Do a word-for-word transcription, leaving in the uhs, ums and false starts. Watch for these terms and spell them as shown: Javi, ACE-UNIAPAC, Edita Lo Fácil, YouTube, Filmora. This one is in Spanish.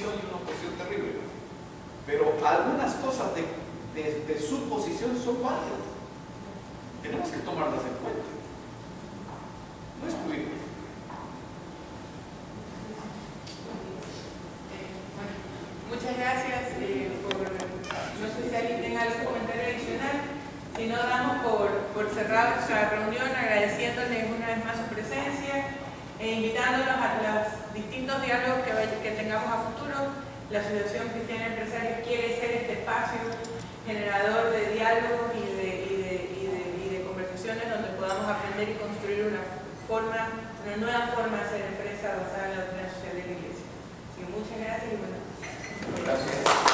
posición y una oposición terrible. Pero algunas cosas de, de, de su posición son válidas. Tenemos que tomarlas en cuenta. No excluimos. Muchas gracias eh, por, no sé si alguien tenga algún comentario adicional, si no damos por, por cerrada nuestra reunión, agradeciéndoles una vez más su presencia e invitándolos a los distintos diálogos que, que tengamos a futuro. La Asociación Cristiana de Empresarios quiere ser este espacio generador de diálogos y de, y de, y de, y de conversaciones donde podamos aprender y construir una, forma, una nueva forma de hacer empresa basada en la doctrina social de la Iglesia. Así que muchas gracias y buenas noches. Gracias.